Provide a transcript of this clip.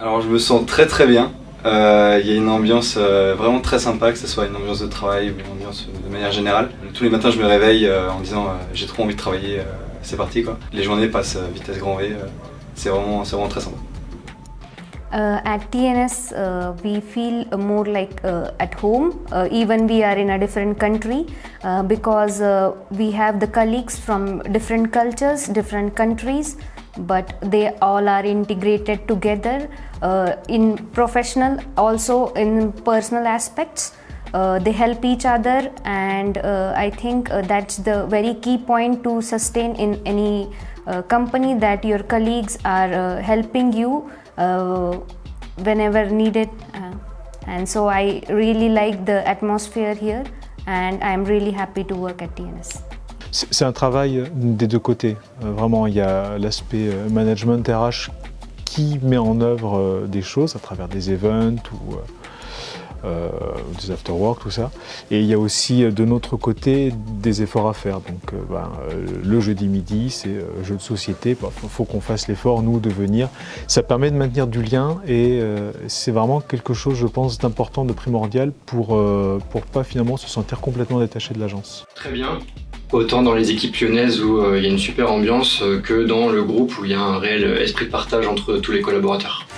Alors je me sens très bien. Il y a une ambiance vraiment très sympa, que ce soit une ambiance de travail ou une ambiance de manière générale. Tous les matins je me réveille en disant j'ai trop envie de travailler, c'est parti quoi. Les journées passent vitesse grand V, c'est vraiment très sympa. At TNS we feel more like at home, even we are in a different country, because we have the colleagues from different cultures, different countries, but they all are integrated together in professional, also in personal aspects. They help each other, and I think that's the very key point to sustain in any company, that your colleagues are helping you whenever needed, and so I really like the atmosphere here and I'm really happy to work at TNS. C'est un travail des deux côtés, vraiment il y a l'aspect management RH qui met en œuvre des choses à travers des events ou des after-work, tout ça. Et il y a aussi de notre côté des efforts à faire. Donc le jeudi midi, c'est jeu de société, faut qu'on fasse l'effort, nous, de venir. Ça permet de maintenir du lien et c'est vraiment quelque chose, je pense, d'important, de primordial pour pas finalement se sentir complètement détaché de l'agence. Très bien, autant dans les équipes lyonnaises où il y a une super ambiance que dans le groupe où il y a un réel esprit de partage entre tous les collaborateurs.